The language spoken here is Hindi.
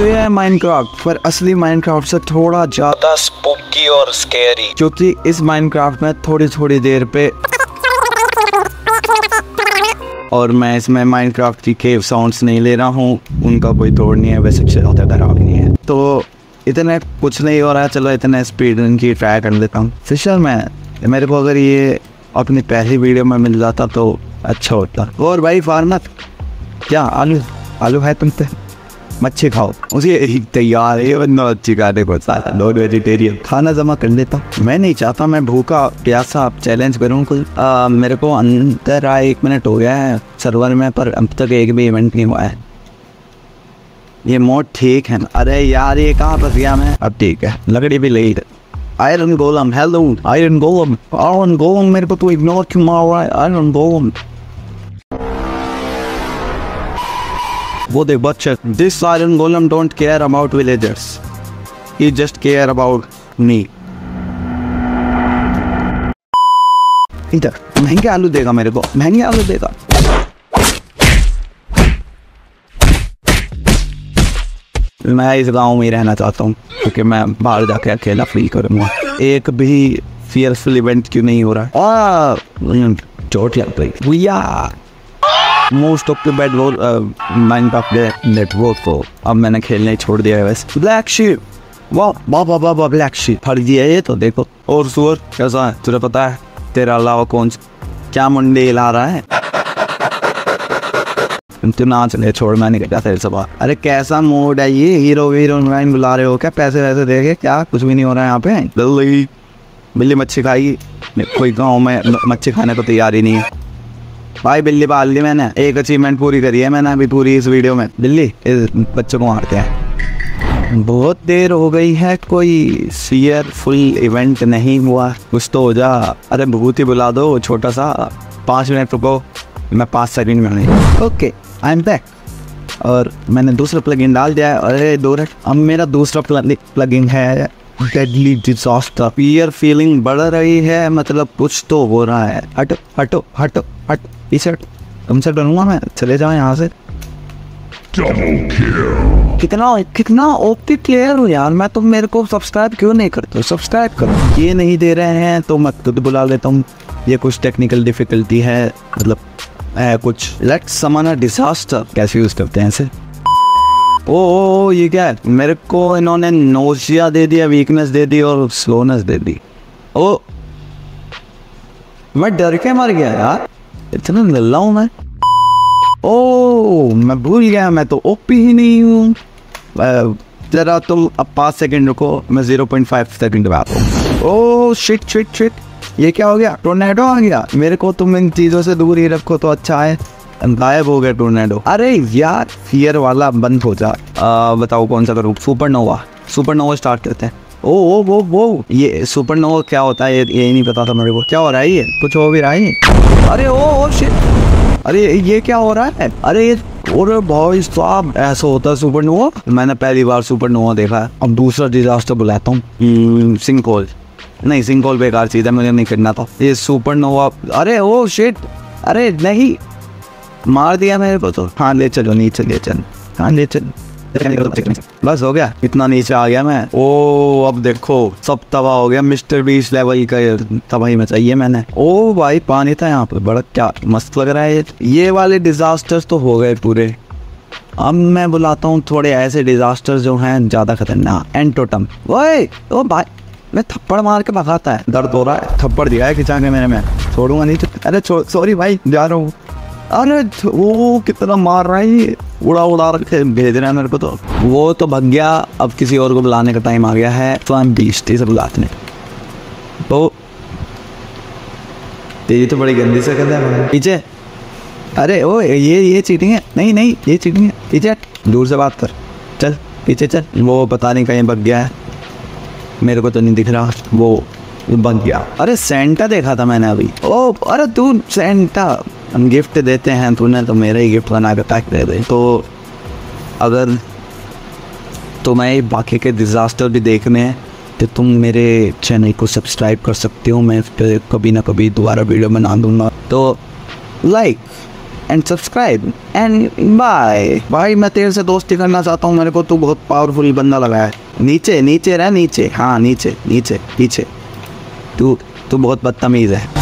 तो यह है माइनक्राफ्ट, पर असली माइनक्राफ्ट से थोड़ा ज्यादा स्पूकी और स्कैरी, क्योंकि इस माइनक्राफ्ट में थोड़ी देर पे और मैं इसमें माइनक्राफ्ट की केव साउंड्स नहीं ले रहा हूँ, उनका कोई तोड़ नहीं है, वह सबसे ज़्यादा खराब नहीं है। तो इतने कुछ नहीं हो रहा है, चलो इतने स्पीड रन की ट्राई कर लेता हूँ। फिशर में मेरे को अगर ये अपनी पहली वीडियो में मिल जाता तो अच्छा होता। और भाई फार्मर क्या आलू आलू है तुमसे, मच्छी खाओ, उसे तैयार है बंदा मच्छी खाने को, सारा नॉन वेजिटेरियन खाना जमा कर लेता। मैं नहीं चाहता मैं भूखा प्यासा चैलेंज करूँ कोई। मेरे को अंदर आए 1 मिनट हो गया है सर्वर में, पर अब तक एक भी इवेंट नहीं हुआ है। ये मोड ठीक है, अरे यार ये कहाँ फंस गया मैं, अब ठीक है। लकड़ी भी लेट, iron golem, hello iron golem, iron golem मेरे को तो इग्नोर क्यों मार रहा है आयरन गोलम। वो देख बच्चे, this iron golem don't care about villagers, he just care about me. इधर महंगे आलू देगा मेरे को, महंगे आलू देगा। मैं इस गांव में ही रहना चाहता हूँ, क्योंकि मैं बाहर जाके अकेला फील करूँगा। एक भी फियरफुल इवेंट क्यों नहीं हो रहा है, चोट लग गई भैया। Most of the bad role Minecraft network को अब मैंने खेलने छोड़ दिया है। वैसे ब्लैक शीप, वाह वाह वाह वाह, ब्लैक शीप फट दिया ये तो देखो। और सुअर कैसा है तुझे पता है, तेरा अलावा कौन क्या मुंडे हिला रहा है। तू नाच ले, छोड़ मैं नहीं कहता तेरे से बात। अरे कैसा मोड है ये, हीरो हीरोइन बुला रहे हो क्या, पैसे वैसे देखे क्या, कुछ भी नहीं हो रहा है यहाँ पे। बिल्ली बिल्ली मच्छी खाई, कोई गाँव में मच्छी खाने को तैयार ही नहीं है। भाई बिल्ली पाल ली मैंने, एक अचीवमेंट पूरी करी है मैंने अभी पूरी इस वीडियो में, बिल्ली इस बच्चों को मारते हैं। बहुत देर हो गई है, कोई फियरफुल इवेंट नहीं हुआ, कुछ तो हो जा। अरे भूत ही बुला दो छोटा सा, 5 मिनट रुको, मैं 5 सेकंड में नहीं। ओके आई एम बैक, और मैंने दूसरा प्लगइन डाल दिया है। अरे 2 मिनट, अब मेरा दूसरा प्लगइन है डेडली डिजास्टर। पीयर फीलिंग बढ़ रही है, मतलब कुछ तो हो रहा है। हटो हटो हटो हट, पीछे हट, तुमसे डरूंगा मैं, चले जाओ यहाँ से। कितना ओपी प्लेयर हूँ यार मैं, तुम मेरे को सब्सक्राइब क्यों नहीं करते, सब्सक्राइब करो। ये नहीं दे रहे हैं तो मैं खुद बुला लेता हूँ, ये कुछ टेक्निकल डिफिकल्टी है, मतलब कुछ लेट्स समाना डिजास्टर कैसे यूज करते हैं इसे। ओ ये क्या है, मेरे को इन्होंने नोशिया दे दिया, वीकनेस दे दी और स्लोनेस दे दी। ओ मैं डर के मर गया यार, इतना लल्ला हूँ मैं। ओ मैं भूल गया मैं तो ओपी ही नहीं हूँ। जरा तुम अब 5 सेकंड रुको, मैं 0.5 सेकंड में आता हूँ। ओ शिट शिट शिट, ये क्या हो गया, टोर्नेडो आ गया। मेरे को तुम इन चीज़ों से दूर ही रखो तो अच्छा है, गायब हो गया टोर्नेडो। अरे यार फियर वाला बंद हो जा। बताओ कौन सा करूँ, सुपरनोवा, सुपरनोवा स्टार्ट करते हैं। ओ वो ये सुपरनोवा क्या होता है ये नहीं पता था मेरे को। क्या हो रहा है ये, कुछ हो भी रहा है। अरे ओ शिट, अरे ये क्या हो रहा है। अरे ये और भाई साहब ऐसा होता है सुपरनोवा, मैंने पहली बार सुपरनोवा देखा है। अब दूसरा डिजास्टर बुलाता हूँ, सिंक होल। नहीं सिंक होल बेकार चीज़ है, मुझे नहीं करना था ये सुपरनोवा। अरे ओ शिट, अरे नहीं मार दिया मेरे को तो। हाँ ले चलो नीचे, ले चल, हाँ ले चल, बस हो गया, इतना नीचे आ गया मैं। ओ अब देखो सब तबाह हो गया, मिस्टर बीस्ट लेवल का तबाही मचाई मैंने। ओ भाई पानी था यहाँ पर, बड़ा क्या मस्त लग रहा है। ये वाले डिजास्टर्स तो हो गए पूरे, अब मैं बुलाता हूँ थोड़े ऐसे डिजास्टर्स जो हैं ज़्यादा खतरनाक। एंटोटम, ओए ओ भाई मैं थप्पड़ मार के भगाता है, दर्द हो रहा है, थप्पड़ दिया है खिंचा के मैंने, मैं छोड़ूंगा नहीं। अरे सॉरी भाई जा रहा हूँ। अरे वो कितना मार रहा है ये, उड़ा उड़ा रखे भेज रहा है मेरे को तो। वो तो भग गया, अब किसी और को बुलाने का टाइम आ गया है, तो हम बीचते सब बुलाते हैं। तो तेरी तो बड़ी गंदी से कहते हैं पीछे। अरे ओ ये चीटिंग है, नहीं नहीं ये चीटिंग है, पीछे दूर से बात कर, चल पीछे चल। वो पता नहीं कहीं भग गया है, मेरे को तो नहीं दिख रहा, वो भग गया। अरे सेंटा देखा था मैंने अभी। ओ अरे तू सेंटा, हम गिफ्ट देते हैं, तूने तो मेरा ही गिफ्ट बना के पैक दे दे। तो अगर तुम्हें बाकी के डिज़ास्टर भी देखने हैं तो तुम मेरे चैनल को सब्सक्राइब कर सकते हो, मैं कभी ना कभी दोबारा वीडियो बना दूंगा। तो like and subscribe and bye. भाई मैं तेरे से दोस्ती करना चाहता हूँ, मेरे को तू बहुत पावरफुल बंदा लगा है। नीचे नीचे रह, नीचे, हाँ नीचे नीचे पीछे। तू बहुत बदतमीज है।